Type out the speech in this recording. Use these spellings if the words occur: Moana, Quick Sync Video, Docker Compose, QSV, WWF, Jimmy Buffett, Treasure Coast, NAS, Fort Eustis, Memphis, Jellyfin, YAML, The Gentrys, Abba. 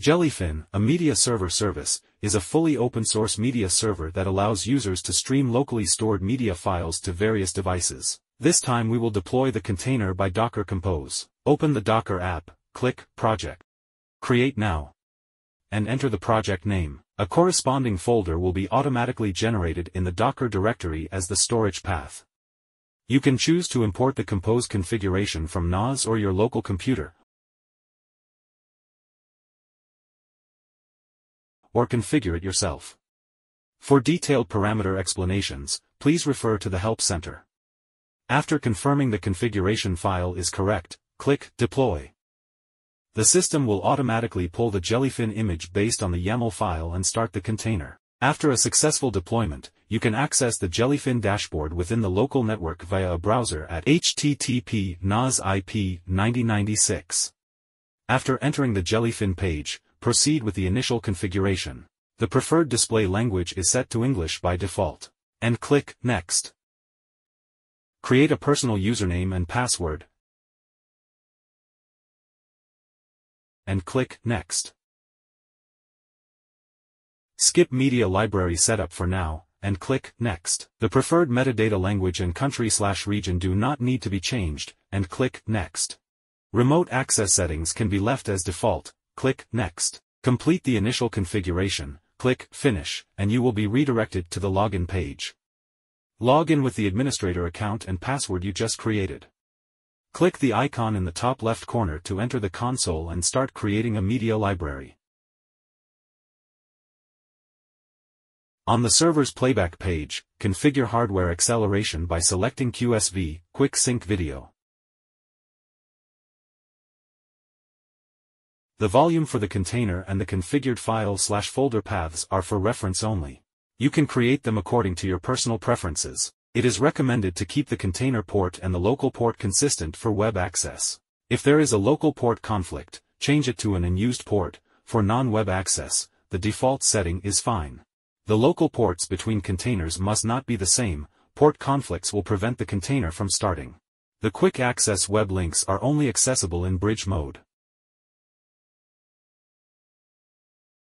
Jellyfin, a media server service, is a fully open-source media server that allows users to stream locally stored media files to various devices. This time we will deploy the container by Docker Compose. Open the Docker app, click Project. Create now. And enter the project name. A corresponding folder will be automatically generated in the Docker directory as the storage path. You can choose to import the Compose configuration from NAS or your local computer, or configure it yourself. For detailed parameter explanations, please refer to the Help Center. After confirming the configuration file is correct, click Deploy. The system will automatically pull the Jellyfin image based on the YAML file and start the container. After a successful deployment, you can access the Jellyfin dashboard within the local network via a browser at http://nas/ip/9096. After entering the Jellyfin page, proceed with the initial configuration. The preferred display language is set to English by default. And click Next. Create a personal username and password. And click Next. Skip Media Library Setup for now, and click Next. The preferred metadata language and country/region do not need to be changed, and click Next. Remote access settings can be left as default. Click Next. Complete the initial configuration, click Finish, and you will be redirected to the login page. Log in with the administrator account and password you just created. Click the icon in the top left corner to enter the console and start creating a media library. On the server's playback page, configure hardware acceleration by selecting QSV, Quick Sync Video. The volume for the container and the configured file/folder paths are for reference only. You can create them according to your personal preferences. It is recommended to keep the container port and the local port consistent for web access. If there is a local port conflict, change it to an unused port. For non-web access, the default setting is fine. The local ports between containers must not be the same. Port conflicts will prevent the container from starting. The quick access web links are only accessible in bridge mode.